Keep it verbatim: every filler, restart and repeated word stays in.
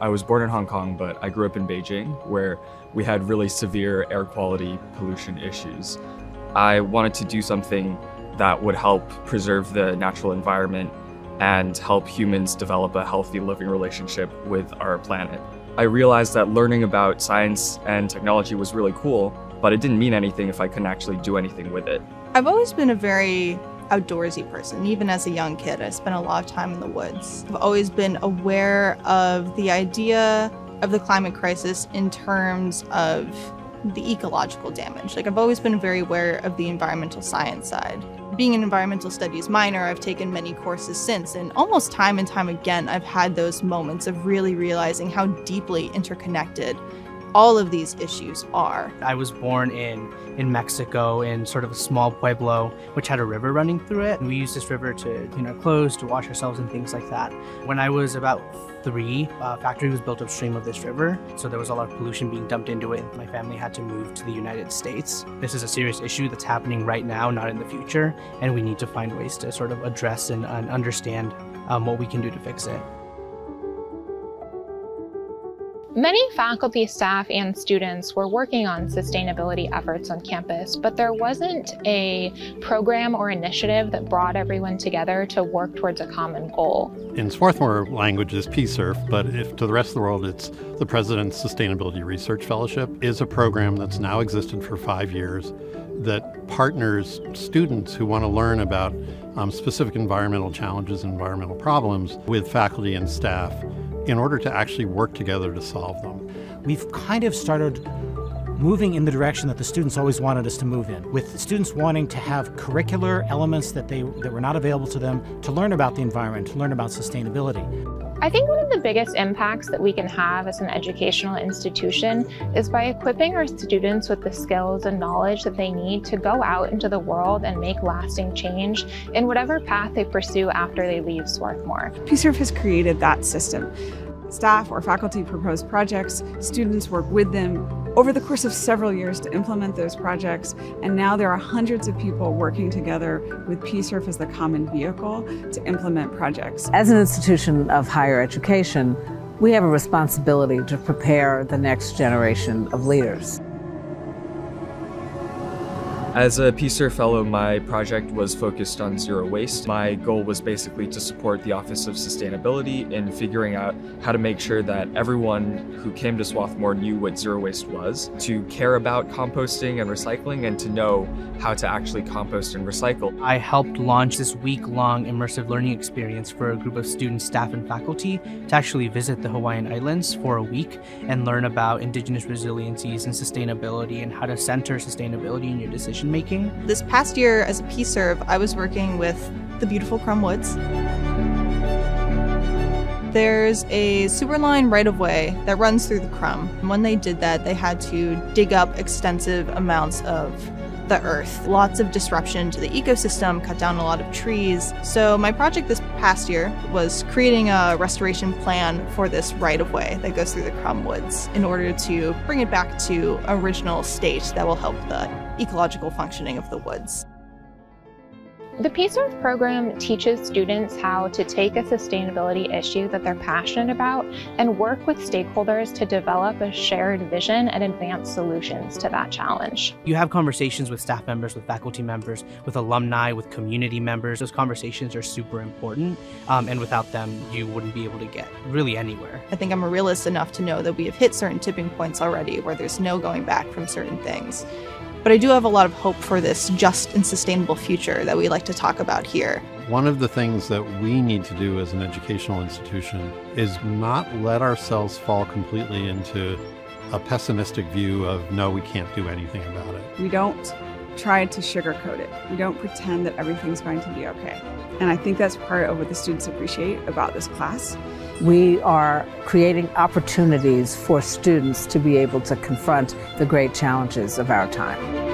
I was born in Hong Kong, but I grew up in Beijing, where we had really severe air quality pollution issues. I wanted to do something that would help preserve the natural environment and help humans develop a healthy living relationship with our planet. I realized that learning about science and technology was really cool, but it didn't mean anything if I couldn't actually do anything with it. I've always been a very outdoorsy person. Even as a young kid, I spent a lot of time in the woods. I've always been aware of the idea of the climate crisis in terms of the ecological damage. Like, I've always been very aware of the environmental science side. Being an environmental studies minor, I've taken many courses since, and almost time and time again, I've had those moments of really realizing how deeply interconnected all of these issues are. I was born in, in Mexico, in sort of a small pueblo, which had a river running through it. And we used this river to clean our clothes, to wash ourselves and things like that. When I was about three, a factory was built upstream of this river, so there was a lot of pollution being dumped into it. My family had to move to the United States. This is a serious issue that's happening right now, not in the future, and we need to find ways to sort of address and, and understand um, what we can do to fix it. Many faculty, staff, and students were working on sustainability efforts on campus, but there wasn't a program or initiative that brought everyone together to work towards a common goal. In Swarthmore language, it's P S U R F, but if to the rest of the world, it's the President's Sustainability Research Fellowship, is a program that's now existed for five years that partners students who want to learn about um, specific environmental challenges and environmental problems with faculty and staff, in order to actually work together to solve them. We've kind of started moving in the direction that the students always wanted us to move in, with students wanting to have curricular elements that, they, that were not available to them to learn about the environment, to learn about sustainability. I think one of the biggest impacts that we can have as an educational institution is by equipping our students with the skills and knowledge that they need to go out into the world and make lasting change in whatever path they pursue after they leave Swarthmore. P S U R F has created that system. Staff or faculty propose projects, students work with them over the course of several years to implement those projects, and now there are hundreds of people working together with P S U R F as the common vehicle to implement projects. As an institution of higher education, we have a responsibility to prepare the next generation of leaders. As a P S U R F fellow, my project was focused on zero waste. My goal was basically to support the Office of Sustainability in figuring out how to make sure that everyone who came to Swarthmore knew what zero waste was, to care about composting and recycling, and to know how to actually compost and recycle. I helped launch this week-long immersive learning experience for a group of students, staff, and faculty to actually visit the Hawaiian Islands for a week and learn about indigenous resiliencies and sustainability and how to center sustainability in your decisions. Making. This past year as a P S U R F, I was working with the beautiful Crum Woods. There's a sewer line right-of-way that runs through the Crum. When they did that, they had to dig up extensive amounts of the earth. Lots of disruption to the ecosystem, cut down a lot of trees. So my project this past year was creating a restoration plan for this right-of-way that goes through the Crum Woods in order to bring it back to original state that will help the ecological functioning of the woods. The P S U R F program teaches students how to take a sustainability issue that they're passionate about and work with stakeholders to develop a shared vision and advance solutions to that challenge. You have conversations with staff members, with faculty members, with alumni, with community members. Those conversations are super important, um, and without them, you wouldn't be able to get really anywhere. I think I'm a realist enough to know that we have hit certain tipping points already where there's no going back from certain things. But I do have a lot of hope for this just and sustainable future that we like to talk about here. One of the things that we need to do as an educational institution is not let ourselves fall completely into a pessimistic view of, no, we can't do anything about it. We don't try to sugarcoat it. We don't pretend that everything's going to be okay. And I think that's part of what the students appreciate about this class. We are creating opportunities for students to be able to confront the great challenges of our time.